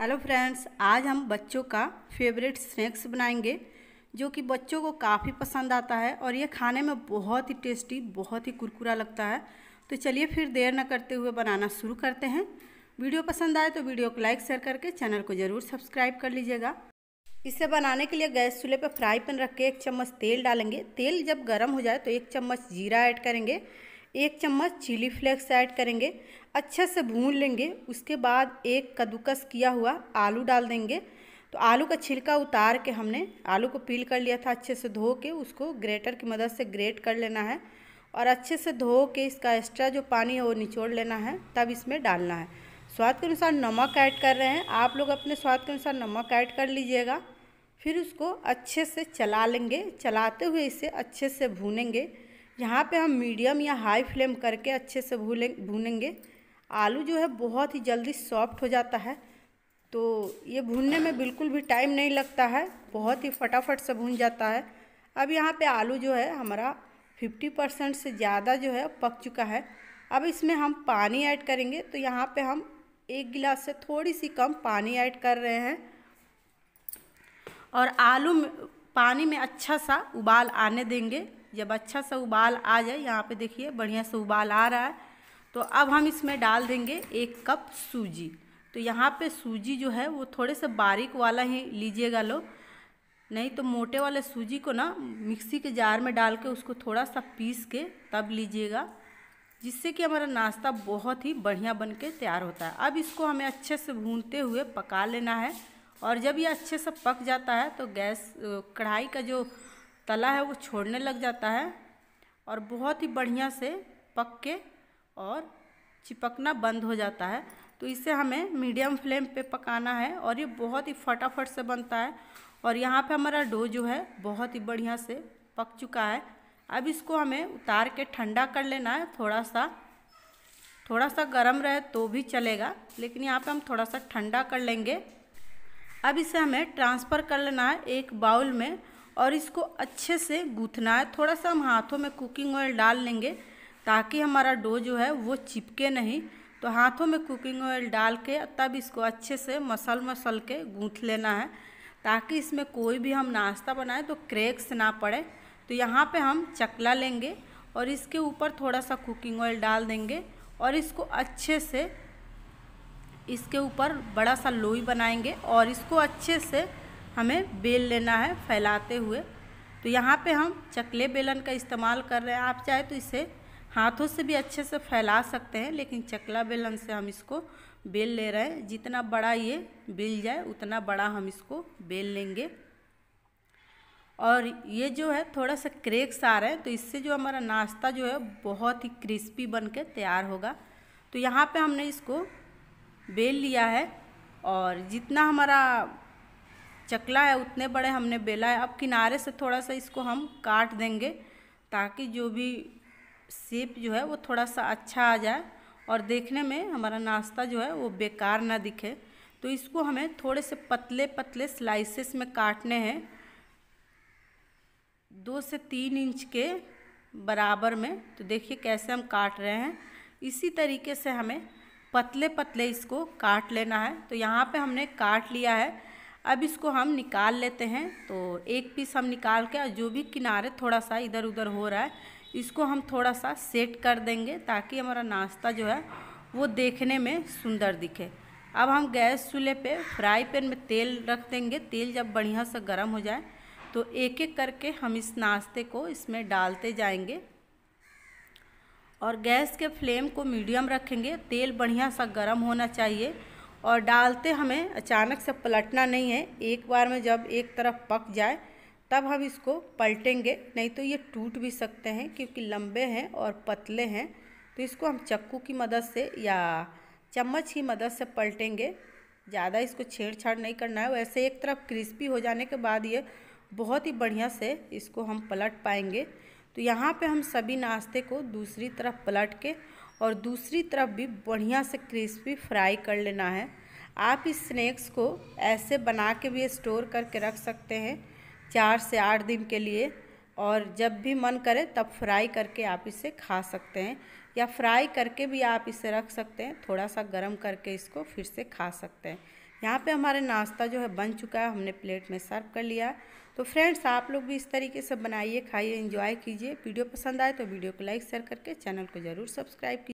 Hello friends, आज हम बच्चों का फेवरेट स्नैक्स बनाएंगे जो कि बच्चों को काफ़ी पसंद आता है और ये खाने में बहुत ही टेस्टी, बहुत ही कुरकुरा लगता है। तो चलिए फिर देर ना करते हुए बनाना शुरू करते हैं। वीडियो पसंद आए तो वीडियो को लाइक शेयर करके चैनल को ज़रूर सब्सक्राइब कर लीजिएगा। इसे बनाने के लिए गैस चूल्हे पर फ्राई पैन रख के एक चम्मच तेल डालेंगे। तेल जब गर्म हो जाए तो एक चम्मच जीरा ऐड करेंगे, एक चम्मच चिली फ्लेक्स ऐड करेंगे, अच्छे से भून लेंगे। उसके बाद एक कद्दूकस किया हुआ आलू डाल देंगे। तो आलू का छिलका उतार के हमने आलू को पील कर लिया था, अच्छे से धो के उसको ग्रेटर की मदद से ग्रेट कर लेना है और अच्छे से धो के इसका एक्स्ट्रा जो पानी है वो निचोड़ लेना है, तब इसमें डालना है। स्वाद के अनुसार नमक ऐड कर रहे हैं, आप लोग अपने स्वाद के अनुसार नमक ऐड कर लीजिएगा। फिर उसको अच्छे से चला लेंगे, चलाते हुए इसे अच्छे से भूनेंगे। यहाँ पे हम मीडियम या हाई फ्लेम करके अच्छे से भूनेंगे। आलू जो है बहुत ही जल्दी सॉफ्ट हो जाता है, तो ये भूनने में बिल्कुल भी टाइम नहीं लगता है, बहुत ही फटाफट से भून जाता है। अब यहाँ पे आलू जो है हमारा 50% से ज़्यादा जो है पक चुका है। अब इसमें हम पानी ऐड करेंगे, तो यहाँ पे हम एक गिलास से थोड़ी सी कम पानी ऐड कर रहे हैं और आलू में पानी में अच्छा सा उबाल आने देंगे। जब अच्छा सा उबाल आ जाए, यहाँ पे देखिए बढ़िया सा उबाल आ रहा है, तो अब हम इसमें डाल देंगे 1 कप सूजी। तो यहाँ पे सूजी जो है वो थोड़े से बारीक वाला ही लीजिएगा लोग, नहीं तो मोटे वाले सूजी को ना मिक्सी के जार में डाल के उसको थोड़ा सा पीस के तब लीजिएगा, जिससे कि हमारा नाश्ता बहुत ही बढ़िया बन के तैयार होता है। अब इसको हमें अच्छे से भूनते हुए पका लेना है और जब ये अच्छे से पक जाता है तो गैस कढ़ाई का जो तला है वो छोड़ने लग जाता है और बहुत ही बढ़िया से पक के और चिपकना बंद हो जाता है। तो इसे हमें मीडियम फ्लेम पे पकाना है और ये बहुत ही फटाफट से बनता है। और यहाँ पे हमारा डो जो है बहुत ही बढ़िया से पक चुका है। अब इसको हमें उतार के ठंडा कर लेना है, थोड़ा सा गर्म रहे तो भी चलेगा, लेकिन यहाँ पे हम थोड़ा सा ठंडा कर लेंगे। अब इसे हमें ट्रांसफ़र कर लेना है एक बाउल में और इसको अच्छे से गूँथना है। थोड़ा सा हम हाथों में कुकिंग ऑयल डाल लेंगे ताकि हमारा डो जो है वो चिपके नहीं। तो हाथों में कुकिंग ऑयल डाल के तब इसको अच्छे से मसल के गूँथ लेना है ताकि इसमें कोई भी हम नाश्ता बनाए तो क्रैक्स ना पड़े। तो यहाँ पे हम चकला लेंगे और इसके ऊपर थोड़ा सा कुकिंग ऑयल डाल देंगे और इसको अच्छे से इसके ऊपर बड़ा सा लोई बनाएंगे और इसको अच्छे से हमें बेल लेना है फैलाते हुए। तो यहाँ पे हम चकले बेलन का इस्तेमाल कर रहे हैं, आप चाहे तो इसे हाथों से भी अच्छे से फैला सकते हैं, लेकिन चकला बेलन से हम इसको बेल ले रहे हैं। जितना बड़ा ये बेल जाए उतना बड़ा हम इसको बेल लेंगे। और ये जो है थोड़ा सा क्रैक्स आ रहे हैं, तो इससे जो हमारा नाश्ता जो है बहुत ही क्रिस्पी बन के तैयार होगा। तो यहाँ पर हमने इसको बेल लिया है और जितना हमारा चकला है उतने बड़े हमने बेला है। अब किनारे से थोड़ा सा इसको हम काट देंगे ताकि जो भी शेप जो है वो थोड़ा सा अच्छा आ जाए और देखने में हमारा नाश्ता जो है वो बेकार ना दिखे। तो इसको हमें थोड़े से पतले पतले स्लाइसेस में काटने हैं, 2 से 3 इंच के बराबर में। तो देखिए कैसे हम काट रहे हैं, इसी तरीके से हमें पतले पतले इसको काट लेना है। तो यहाँ पे हमने काट लिया है, अब इसको हम निकाल लेते हैं। तो एक पीस हम निकाल के, जो भी किनारे थोड़ा सा इधर उधर हो रहा है इसको हम थोड़ा सा सेट कर देंगे ताकि हमारा नाश्ता जो है वो देखने में सुंदर दिखे। अब हम गैस चूल्हे पे फ्राई पैन में तेल रख देंगे। तेल जब बढ़िया से गर्म हो जाए तो एक एक करके हम इस नाश्ते को इसमें डालते जाएंगे और गैस के फ्लेम को मीडियम रखेंगे। तेल बढ़िया सा गर्म होना चाहिए और डालते हमें अचानक से पलटना नहीं है, एक बार में जब एक तरफ पक जाए तब हम इसको पलटेंगे, नहीं तो ये टूट भी सकते हैं क्योंकि लंबे हैं और पतले हैं। तो इसको हम चक्कू की मदद से या चम्मच की मदद से पलटेंगे, ज़्यादा इसको छेड़छाड़ नहीं करना है। वैसे एक तरफ क्रिस्पी हो जाने के बाद ये बहुत ही बढ़िया से इसको हम पलट पाएंगे। तो यहाँ पे हम सभी नाश्ते को दूसरी तरफ पलट के और दूसरी तरफ भी बढ़िया से क्रिस्पी फ्राई कर लेना है। आप इस स्नैक्स को ऐसे बना के भी स्टोर करके रख सकते हैं 4 से 8 दिन के लिए, और जब भी मन करे तब फ्राई करके आप इसे खा सकते हैं या फ्राई करके भी आप इसे रख सकते हैं, थोड़ा सा गर्म करके इसको फिर से खा सकते हैं। यहाँ पे हमारा नाश्ता जो है बन चुका है, हमने प्लेट में सर्व कर लिया। तो फ्रेंड्स आप लोग भी इस तरीके से बनाइए, खाइए, एंजॉय कीजिए। वीडियो पसंद आए तो वीडियो को लाइक शेयर करके चैनल को ज़रूर सब्सक्राइब कीजिए।